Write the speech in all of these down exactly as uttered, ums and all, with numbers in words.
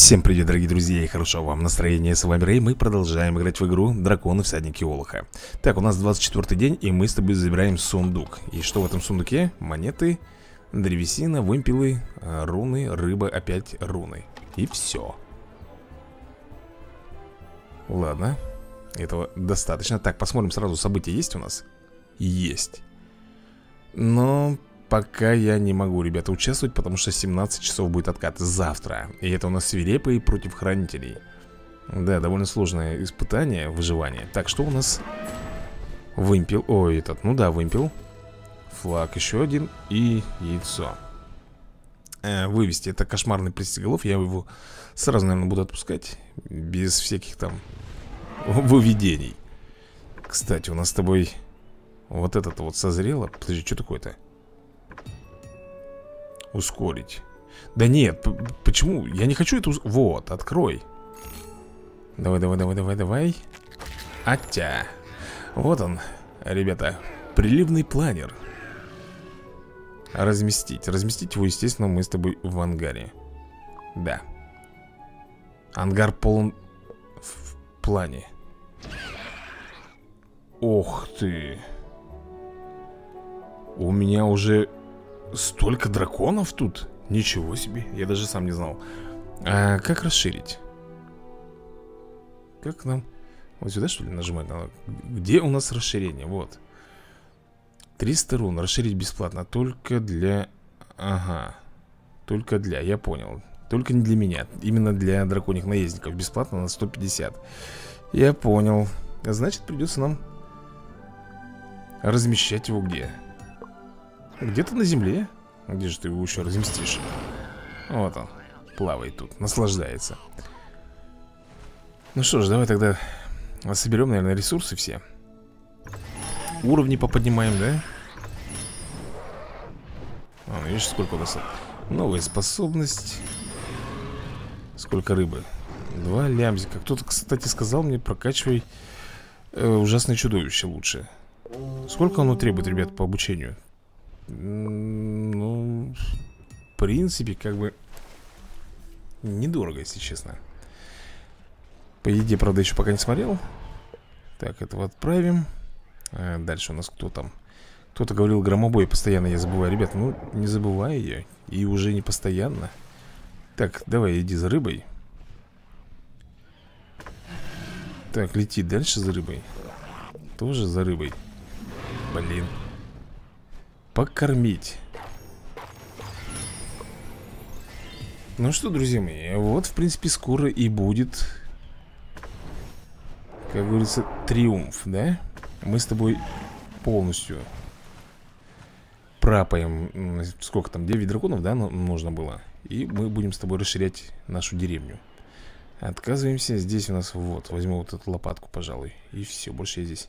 Всем привет, дорогие друзья, и хорошего вам настроения. С вами Рэй, мы продолжаем играть в игру Драконы-Всадники Олоха. Так, у нас двадцать четвёртый день, и мы с тобой забираем сундук. И что в этом сундуке? Монеты, древесина, вымпелы, руны, рыба, опять руны. И все. Ладно, этого достаточно. Так, посмотрим сразу, события есть у нас? Есть. Но... пока я не могу, ребята, участвовать, потому что семнадцать часов будет откат завтра. И это у нас свирепые против хранителей. Да, довольно сложное испытание, выживание. Так, что у нас? Вымпел, ой, этот, ну да, вымпел. Флаг еще один и яйцо. э, Вывести, это кошмарный пристеголов. Я его сразу, наверное, буду отпускать. Без всяких там выведений. Кстати, у нас с тобой вот этот вот созрело. Подожди, что такое-то? Ускорить. Да нет, почему? Я не хочу это... Вот, открой. Давай, давай, давай, давай, давай. Атя. Вот он, ребята. Приливный планер. Разместить. Разместить его, естественно, мы с тобой в ангаре. Да. Ангар полон в плане. Ох ты. У меня уже... столько драконов тут? Ничего себе, я даже сам не знал. А как расширить? Как нам? Вот сюда, что ли, нажимать надо? Где у нас расширение? Вот триста рун, расширить бесплатно. Только для... Ага, только для, я понял. Только не для меня, именно для драконьих наездников. Бесплатно на сто пятьдесят. Я понял. Значит, придется нам размещать его где? Где-то на земле. Где же ты его еще разместишь? Вот он, плавает тут, наслаждается. Ну что ж, давай тогда соберем, наверное, ресурсы все. Уровни поподнимаем, да? А, ну видишь, сколько у нас. Новая способность. Сколько рыбы? Два лямзика. Кто-то, кстати, сказал мне, прокачивай э, ужасное чудовище лучше. Сколько оно требует, ребят, по обучению? Ну, в принципе, как бы недорого, если честно. По еде, правда, еще пока не смотрел. Так, этого отправим. а Дальше у нас кто там? Кто-то говорил громобой, постоянно я забываю. Ребята, ну, не забывай ее. И уже не постоянно. Так, давай, иди за рыбой. Так, лети дальше за рыбой. Тоже за рыбой. Блин. Покормить. Ну что, друзья мои, вот, в принципе, скоро и будет, как говорится, триумф, да? Мы с тобой полностью пропаем. Сколько там, девять драконов, да, нам нужно было. И мы будем с тобой расширять нашу деревню. Отказываемся, здесь у нас, вот, возьму вот эту лопатку, пожалуй. И все, больше я здесь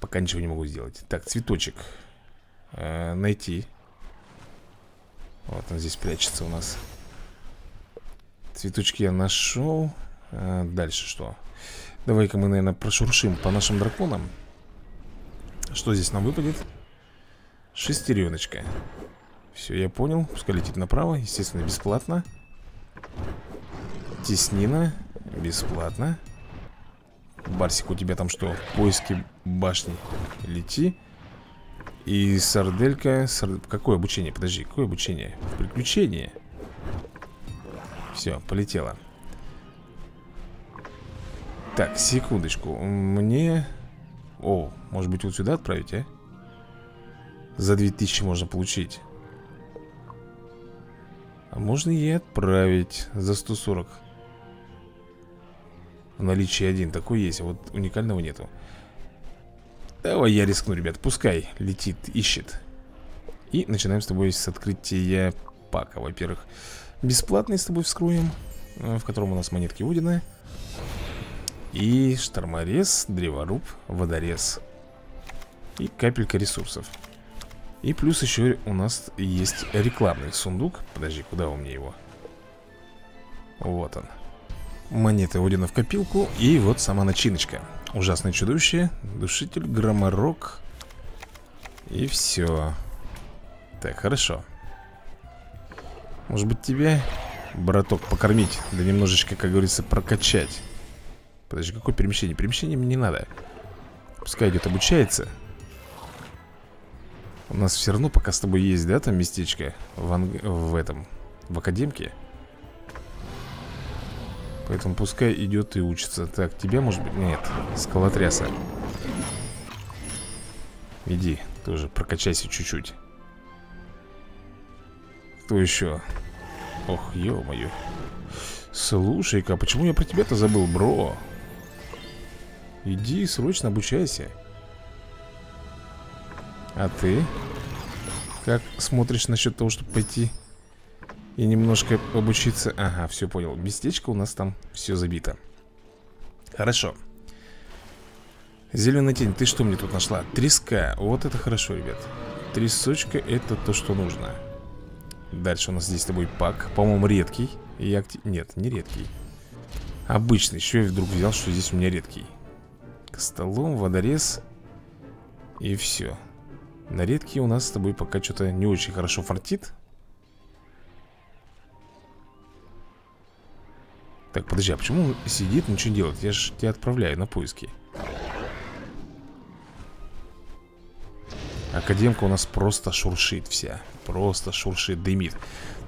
пока ничего не могу сделать. Так, цветочек найти. Вот он здесь прячется у нас. Цветочки я нашел. а Дальше что? Давай-ка мы, наверное, прошуршим по нашим драконам. Что здесь нам выпадет? Шестереночка. Все, я понял. Пускай летит направо, естественно, бесплатно. Теснина, бесплатно. Барсик, у тебя там что? Поиски башни. Лети. И сарделька... Сар... Какое обучение? Подожди, какое обучение? В приключении. Все, полетело. Так, секундочку. Мне... О, может быть, вот сюда отправить, а? За две тысячи можно получить. А можно и отправить за сто сорок. В наличии один такой есть, а вот уникального нету. Давай я рискну, ребят, пускай летит, ищет. И начинаем с тобой с открытия пака. Во-первых, бесплатный с тобой вскроем, в котором у нас монетки Удина. И шторморез, древоруб, водорез. И капелька ресурсов. И плюс еще у нас есть рекламный сундук. Подожди, куда у меня его? Вот он. Монеты Удина в копилку. И вот сама начиночка. Ужасное чудовище, душитель, громорок. И все. Так, хорошо. Может быть, тебя браток, покормить. Да немножечко, как говорится, прокачать. Подожди, какое перемещение? Перемещение мне не надо. Пускай идет, обучается. У нас все равно пока с тобой есть, да, там местечко в, анг... в этом, в академке. Поэтому пускай идет и учится. Так, тебя, может быть, нет, скалотряса. Иди, тоже прокачайся чуть-чуть. Кто еще? Ох, ё-моё. Слушай-ка, почему я про тебя-то забыл, бро? Иди, срочно обучайся. А ты? Как смотришь насчет того, чтобы пойти и немножко обучиться? Ага, все понял. Местечко у нас там все забито. Хорошо. Зеленая тень, ты что мне тут нашла? Треска, вот это хорошо, ребят. Трясочка, это то, что нужно. Дальше у нас здесь с тобой пак. По-моему, редкий и актив... Нет, не редкий. Обычный, еще я вдруг взял, что здесь у меня редкий. Костолом, водорез. И все. На редкий у нас с тобой пока что-то не очень хорошо фартит. Так, подожди, а почему он сидит, ничего не делает? Я же тебя отправляю на поиски. Академка у нас просто шуршит вся. Просто шуршит, дымит.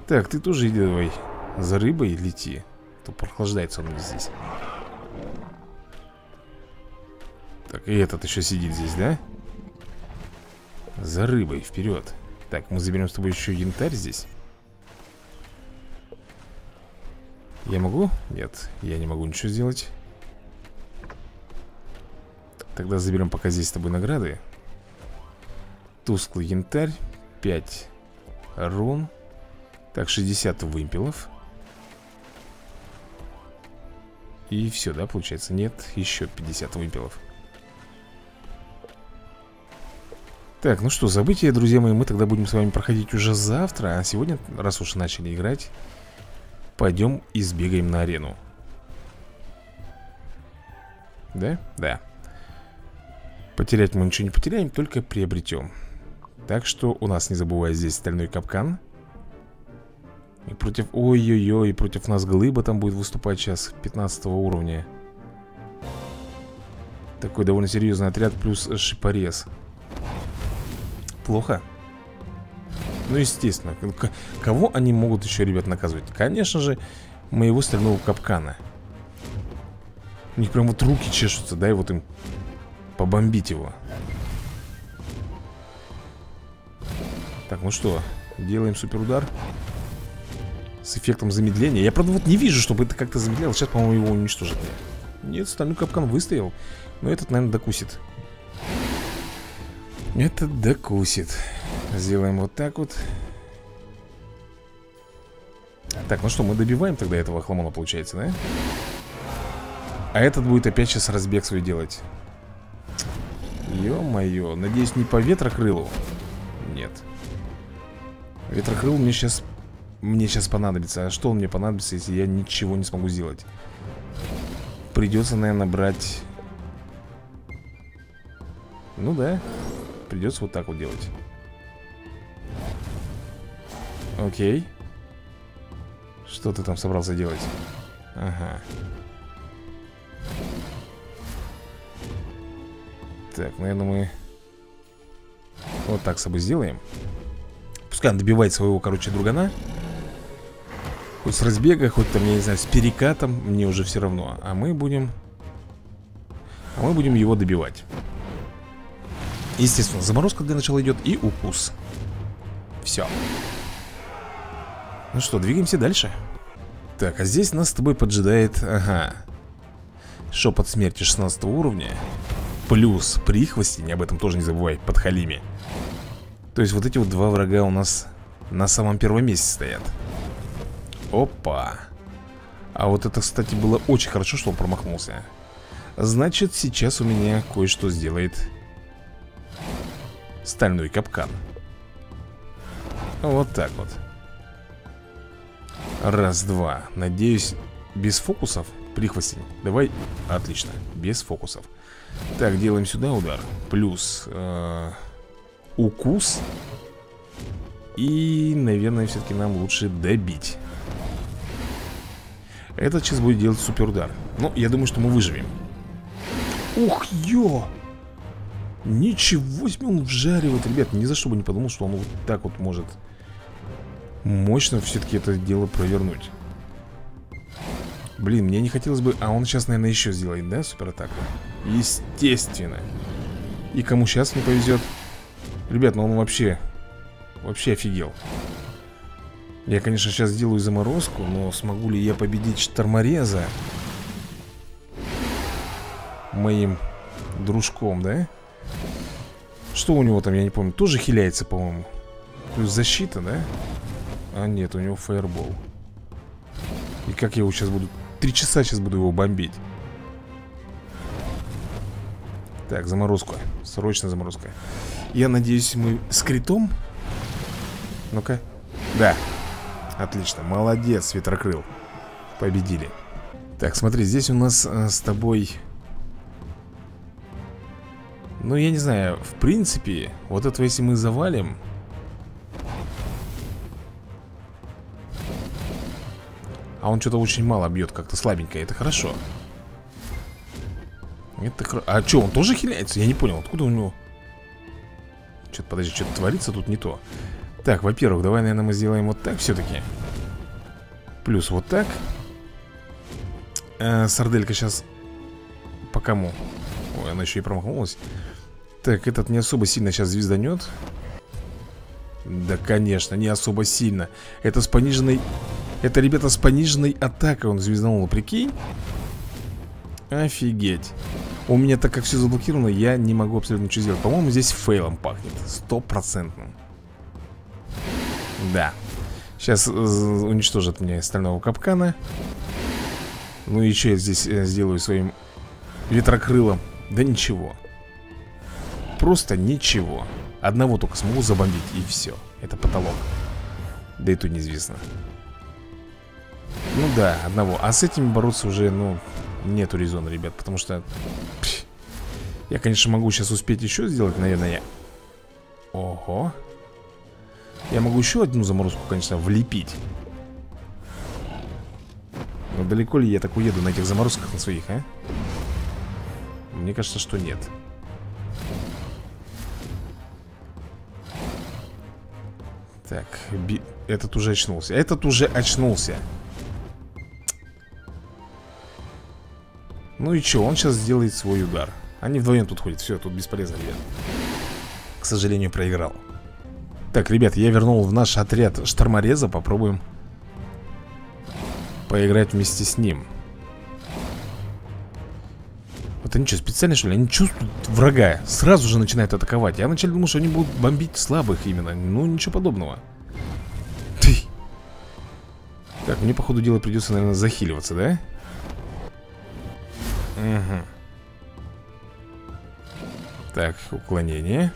Так, ты тоже иди давай за рыбой лети. То прохлаждается он здесь. Так, и этот еще сидит здесь, да? За рыбой, вперед. Так, мы заберем с тобой еще янтарь здесь. Я могу? Нет, я не могу ничего сделать. Тогда заберем пока здесь с тобой награды. Тусклый янтарь, пять рун. Так, шестьдесят вымпелов. И все, да, получается? Нет, еще пятьдесят вымпелов. Так, ну что, события, друзья мои, мы тогда будем с вами проходить уже завтра. А сегодня, раз уж начали играть, пойдем и сбегаем на арену. Да? Да. Потерять мы ничего не потеряем, только приобретем. Так что у нас, не забывая, здесь стальной капкан. И против... Ой-ой-ой, против нас глыба там будет выступать сейчас пятнадцатого уровня. Такой довольно серьезный отряд, плюс шипорез. Плохо? Ну, естественно. Кого они могут еще, ребят, наказывать? Конечно же, моего стального капкана. У них прям вот руки чешутся, да, и вот им... Побомбить его. Так, ну что, делаем суперудар с эффектом замедления. Я, правда, вот не вижу, чтобы это как-то замедляло. Сейчас, по-моему, его уничтожат. Нет, стальной капкан выстоял. Но этот, наверное, докусит. Этот докусит. Сделаем вот так вот. Так, ну что, мы добиваем тогда этого хламона, получается, да? А этот будет опять сейчас разбег свой делать. Ё-моё, надеюсь, не по ветрокрылу? Нет. Ветрокрыл мне сейчас... Мне сейчас понадобится. А что он мне понадобится, если я ничего не смогу сделать? Придется, наверное, брать... Ну да. Придется вот так вот делать. Окей. Что ты там собрался делать? Ага. Так, наверное, мы вот так с собой сделаем. Пускай он добивает своего, короче, другана. Хоть с разбега, хоть там, я не знаю, с перекатом. Мне уже все равно. А мы будем... А мы будем его добивать. Естественно, заморозка для начала идет и укус. Все. Ну что, двигаемся дальше. Так, а здесь нас с тобой поджидает... Ага. Шепот смерти шестнадцатого уровня. Плюс прихвостень, об этом тоже не забывай, под халими. То есть вот эти вот два врага у нас на самом первом месте стоят. Опа. А вот это, кстати, было очень хорошо, что он промахнулся. Значит, сейчас у меня кое-что сделает стальной капкан. Вот так вот. Раз, два. Надеюсь, без фокусов. Прихвостень, давай, отлично. Без фокусов. Так, делаем сюда удар. Плюс э, укус. И, наверное, все-таки нам лучше добить. Этот сейчас будет делать суперудар. Ну, я думаю, что мы выживем. Ух, ё! Ничего себе он вжаривает, ребят. Ни за что бы не подумал, что он вот так вот может мощно все-таки это дело провернуть. Блин, мне не хотелось бы... А он сейчас, наверное, еще сделает, да, суператаку? Естественно. И кому сейчас не повезет? Ребят, ну он вообще... Вообще офигел. Я, конечно, сейчас сделаю заморозку, но смогу ли я победить штормореза? Моим дружком, да? Что у него там, я не помню. Тоже хиляется, по-моему. Плюс защита, да? А нет, у него фаербол. И как я его сейчас буду... Три часа сейчас буду его бомбить. Так, заморозка. Срочно заморозка. Я надеюсь, мы с критом. Ну-ка. Да. Отлично. Молодец, ветрокрыл. Победили. Так, смотри, здесь у нас а, с тобой... Ну, я не знаю. В принципе, вот этого если мы завалим... А он что-то очень мало бьет, как-то слабенько. Это хорошо. Это хр... А что, он тоже хиляется? Я не понял, откуда у него... Что-то, подожди, что-то творится тут не то. Так, во-первых, давай, наверное, мы сделаем вот так все-таки. Плюс вот так. а, Сарделька сейчас... По кому? Ой, она еще и промахнулась. Так, этот не особо сильно сейчас звезданет. Да, конечно, не особо сильно. Это с пониженной... Это, ребята, с пониженной атакой он звезданул, прикинь? Офигеть. У меня так как все заблокировано, я не могу абсолютно ничего сделать. По-моему, здесь фейлом пахнет. Стопроцентным. Да. Сейчас уничтожат мне стального капкана. Ну и что я здесь сделаю своим ветрокрылом? Да ничего. Просто ничего. Одного только смогу забомбить, и все. Это потолок. Да и тут неизвестно. Ну да, одного. А с этими бороться уже, ну, нету резона, ребят. Потому что... Пш, я, конечно, могу сейчас успеть еще сделать, наверное, я... Ого. Я могу еще одну заморозку, конечно, влепить. Но далеко ли я так уеду на этих заморозках на своих, а? Мне кажется, что нет. Так, би... этот уже очнулся. Этот уже очнулся. Ну и что, он сейчас сделает свой удар. Они вдвоем тут ходят, все, тут бесполезно, ребят. К сожалению, проиграл. Так, ребят, я вернул в наш отряд штормореза. Попробуем поиграть вместе с ним. Вот они что, специально что ли? Они чувствуют врага, сразу же начинают атаковать. Я вначале думал, что они будут бомбить слабых именно. Ну, ничего подобного. Ты. Так, мне, по ходу дела, придется, наверное, захиливаться, да? Угу. Так, уклонение.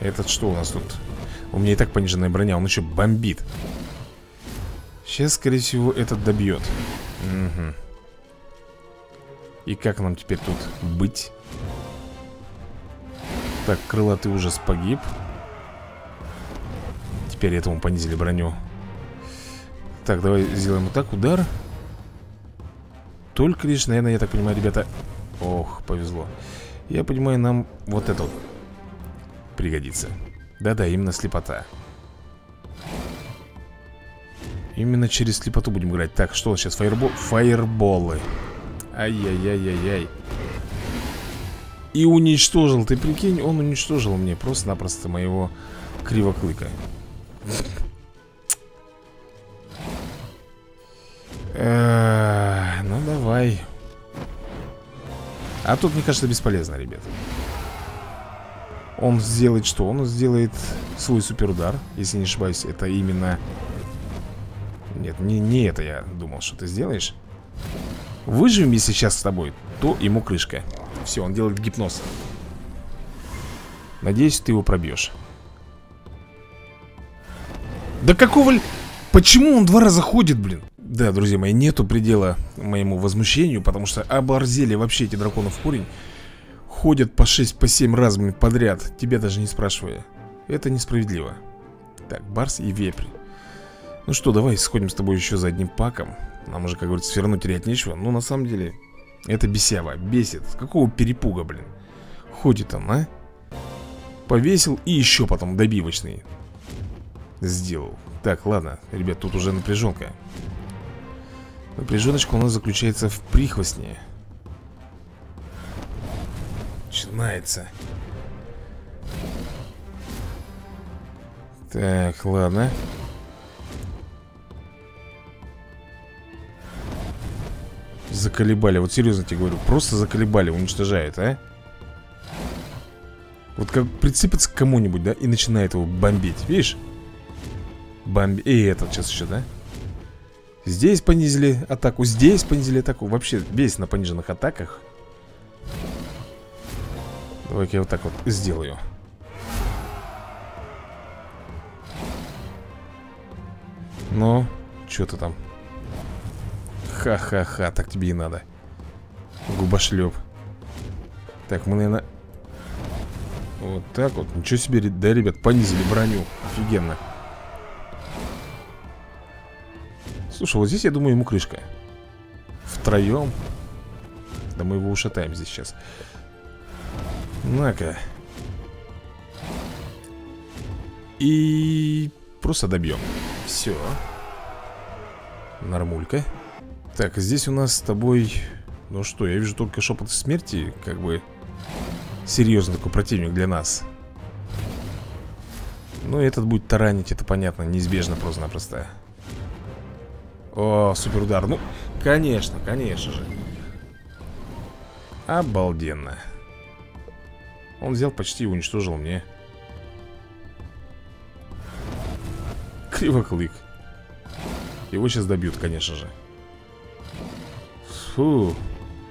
Этот что у нас тут? У меня и так пониженная броня, он еще бомбит. Сейчас, скорее всего, этот добьет. Угу. И как нам теперь тут быть? Так, крылатый ужас погиб. Теперь этому понизили броню. Так, давай сделаем вот так, удар. Только лишь, наверное, я так понимаю, ребята... Ох, повезло. Я понимаю, нам вот это вот пригодится. Да-да, именно слепота. Именно через слепоту будем играть. Так, что сейчас? Фаербол... Фаерболы. Ай-яй-яй-яй-яй. И уничтожил, ты прикинь, он уничтожил мне просто-напросто моего кривоклыка. Ну давай. А тут, мне кажется, бесполезно, ребят. Он сделает что? Он сделает свой суперудар. Если не ошибаюсь, это именно... Нет, не, не это я думал, что ты сделаешь. Выживем, если сейчас с тобой, то ему крышка. Все, он делает гипноз. Надеюсь, ты его пробьешь. Да какого ли... Почему он два раза ходит, блин? Да, друзья мои, нету предела моему возмущению, потому что оборзели вообще эти драконы в корень. Ходят по шесть, по семь раз подряд, тебя даже не спрашивая. Это несправедливо. Так, барс и вепрь. Ну что, давай сходим с тобой еще за одним паком. Нам уже, как говорится, все равно терять нечего. Но на самом деле, это бесява, бесит. С какого перепуга, блин? Ходит он, а? Повесил и еще потом добивочный сделал. Так, ладно, ребят, тут уже напряженка. Напряженочка у нас заключается в прихвостне. Начинается. Так, ладно. Заколебали, вот серьезно тебе говорю. Просто заколебали, уничтожает, а? Вот как прицепится к кому-нибудь, да, и начинает его бомбить, видишь? Бомби... И этот сейчас еще, да? Здесь понизили атаку, здесь понизили атаку. Вообще весь на пониженных атаках. Давай-ка я вот так вот сделаю. Ну, что ты там? Ха-ха-ха, так тебе и надо. Губошлеп. Так, мы, наверное... Вот так вот, ничего себе, да, ребят, понизили броню. Офигенно. Слушай, вот здесь, я думаю, ему крышка. Втроем. Да мы его ушатаем здесь сейчас. На-ка. И... просто добьем. Все. Нормулька. Так, здесь у нас с тобой... Ну что, я вижу только шепот смерти. Как бы... серьезный такой противник для нас. Ну, этот будет таранить, это понятно. Неизбежно просто-напросто. О, супер удар. Ну, конечно, конечно же. Обалденно. Он взял почти и уничтожил мне. Кривоклык. Его сейчас добьют, конечно же. Фу.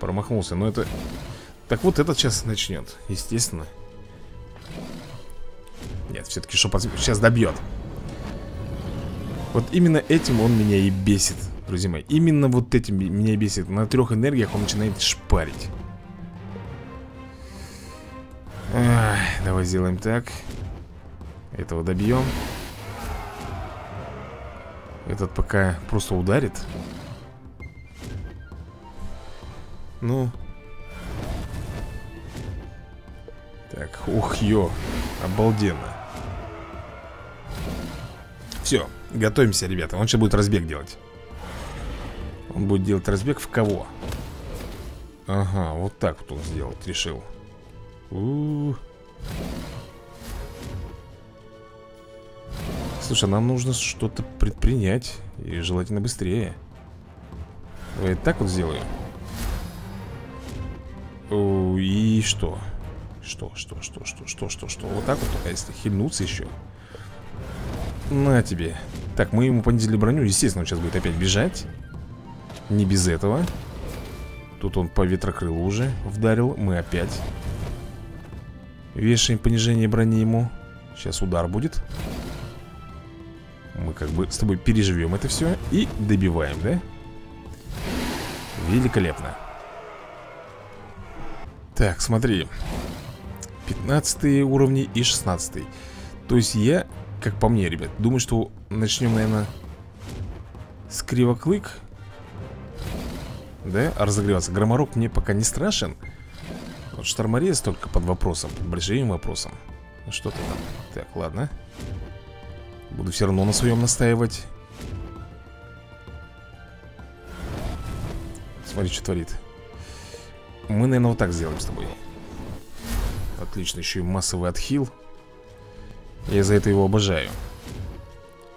Промахнулся, но это... Так вот, этот сейчас начнет, естественно. Нет, все-таки шепот сейчас добьет. Вот именно этим он меня и бесит, друзья мои. Именно вот этим меня и бесит. На трех энергиях он начинает шпарить. Ах, давай сделаем так. Этого добьем. Этот пока просто ударит. Ну... Так, ух, ё, обалденно. Все, готовимся, ребята. Он сейчас будет разбег делать. Он будет делать разбег в кого? Ага, вот так вот он сделать решил. У-у-у. Слушай, нам нужно что-то предпринять. И желательно быстрее. Давай так вот сделаю. У-у-у, и что? Что, что, что, что, что, что, что? Вот так вот, а если хильнуться еще? На тебе. Так, мы ему понизили броню. Естественно, он сейчас будет опять бежать. Не без этого. Тут он по ветрокрылу уже вдарил. Мы опять вешаем понижение брони ему. Сейчас удар будет. Мы как бы с тобой переживем это все. И добиваем, да? Великолепно. Так, смотри. пятнадцатые уровни и шестнадцатый. То есть я, как по мне, ребят, думаю, что начнем, наверное, с Кривоклык. Да, разогреваться. Громорок мне пока не страшен. Вот шторморез только под вопросом, под большим вопросом. Что ты там? Так, ладно. Буду все равно на своем настаивать. Смотри, что творит. Мы, наверное, вот так сделаем с тобой. Отлично, еще и массовый отхил. Я за это его обожаю.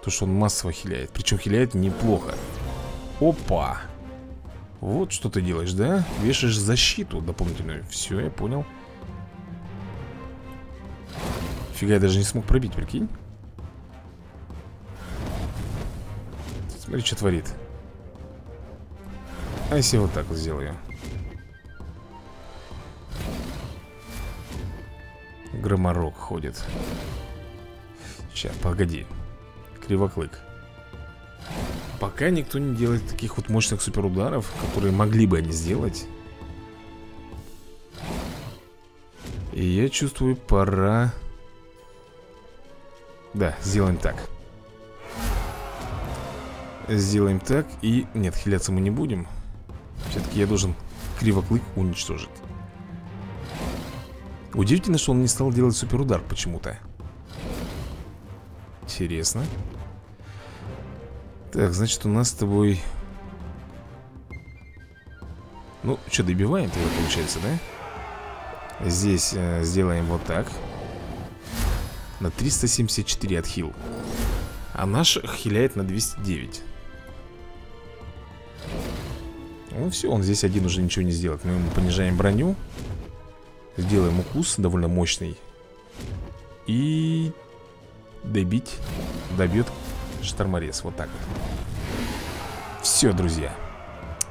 То, что он массово хиляет. Причем хиляет неплохо. Опа. Вот что ты делаешь, да? Вешаешь защиту дополнительную. Все, я понял. Фига, я даже не смог пробить, прикинь. Смотри, что творит. А если я вот так вот сделаю? Громорок ходит. Сейчас, погоди. Кривоклык. Пока никто не делает таких вот мощных суперударов, которые могли бы они сделать. И я чувствую, пора... Да, сделаем так. Сделаем так и... Нет, хиляться мы не будем. Все-таки я должен кривоклык уничтожить. Удивительно, что он не стал делать суперудар почему-то. Интересно. Так, значит, у нас с тобой... Ну, что, добиваем тогда, получается, да? Здесь э, сделаем вот так. На триста семьдесят четыре отхил. А наш хиляет на двести девять. Ну все, он здесь один уже ничего не сделает. Мы ему понижаем броню. Сделаем укус, довольно мощный. И... добить. Добьет шторморез, вот так вот. Все, друзья.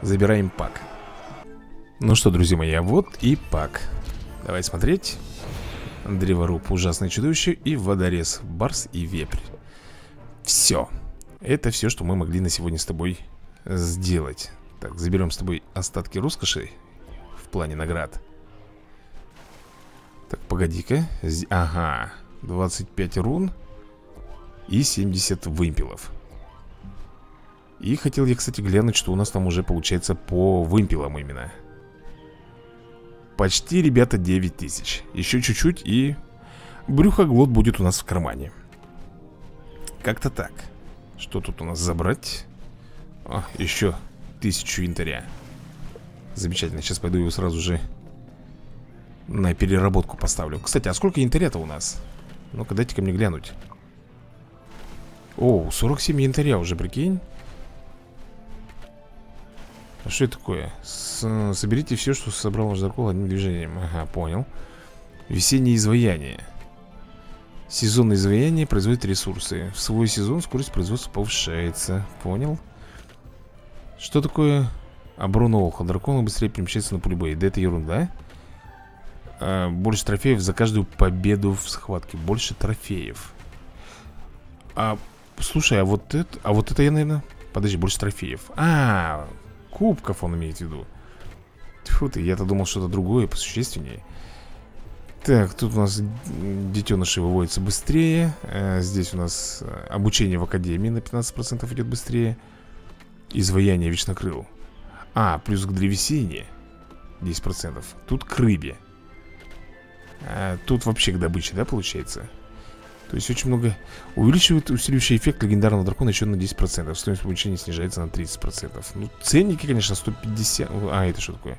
Забираем пак. Ну что, друзья мои, а вот и пак. Давай смотреть. Древоруб, ужасное чудовище. И водорез, барс и вепрь. Все. Это все, что мы могли на сегодня с тобой сделать. Так, заберем с тобой остатки роскоши в плане наград. Так, погоди-ка. Ага, двадцать пять рун и семьдесят вымпелов. И хотел я, кстати, глянуть, что у нас там уже получается по вымпелам именно. Почти, ребята, девять тысяч. Еще чуть-чуть, и брюхоглот будет у нас в кармане. Как-то так. Что тут у нас забрать? О, еще тысячу янтаря. Замечательно, сейчас пойду его сразу же на переработку поставлю. Кстати, а сколько янтаря-то у нас? Ну-ка, дайте-ка мне глянуть. О, сорок семь янтаря уже, прикинь. Что это такое? С Соберите все, что собрал ваш Даркол одним движением. Ага, понял. Весеннее изваяние. Сезонное изваяние производит ресурсы. В свой сезон скорость производства повышается. Понял. Что такое оборона Олха? Дракон быстрее перемещается на поле боя. Да это ерунда. а, Больше трофеев за каждую победу в схватке. Больше трофеев. А, слушай, а вот это... А вот это я, наверное... Подожди, больше трофеев. А-а-а. Кубков он имеет в виду. Тьфу ты, я-то думал что-то другое, посущественнее. Так, тут у нас детеныши выводятся быстрее. а, Здесь у нас обучение в академии на пятнадцать процентов идет быстрее. Изваяние вечнокрыл. А, плюс к древесине десять процентов. Тут к рыбе. а, Тут вообще к добыче, да, получается? То есть очень много. Увеличивает усиливающий эффект легендарного дракона еще на десять процентов. Стоимость получения снижается на тридцать процентов. Ну, ценники, конечно, сто пятьдесят. А, это что такое?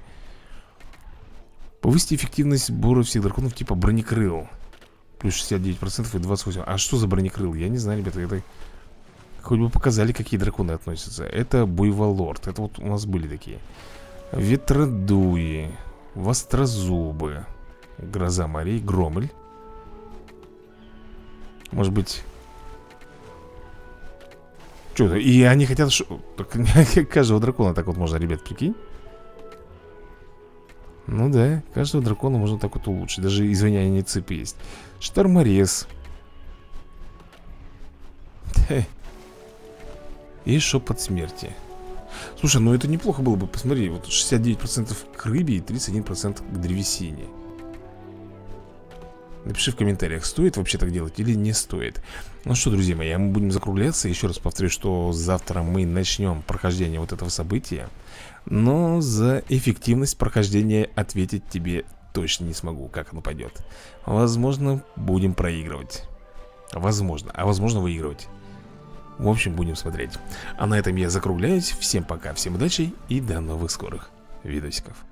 Повысить эффективность сбора всех драконов типа бронекрыл. Плюс шестьдесят девять процентов и двадцать восемь процентов. А что за бронекрыл? Я не знаю, ребята. Это... Хоть бы показали, какие драконы относятся. Это буйволорд. Это вот у нас были такие. Ветродуи. Вострозубы. Гроза морей. Громель. Может быть... Что-то... И они хотят... Ш... Так, каждого дракона так вот можно, ребят, прикинь. Ну да, каждого дракона можно так вот улучшить. Даже извиняйте, цепи есть. Шторморез. И шепот смерти. Слушай, ну это неплохо было бы. Посмотри, вот шестьдесят девять процентов к рыбе и тридцать один процент к древесине. Напиши в комментариях, стоит вообще так делать или не стоит. Ну что, друзья мои, мы будем закругляться. Еще раз повторю, что завтра мы начнем прохождение вот этого события. Но за эффективность прохождения ответить тебе точно не смогу, как оно пойдет. Возможно, будем проигрывать. Возможно, а возможно выигрывать. В общем, будем смотреть. А на этом я закругляюсь. Всем пока, всем удачи и до новых скорых видосиков.